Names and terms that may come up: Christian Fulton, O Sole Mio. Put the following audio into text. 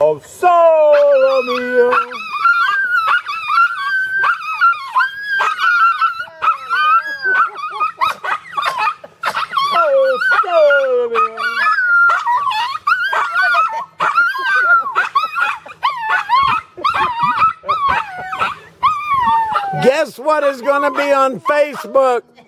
O sole mio. O sole mio. Guess what is going to be on Facebook?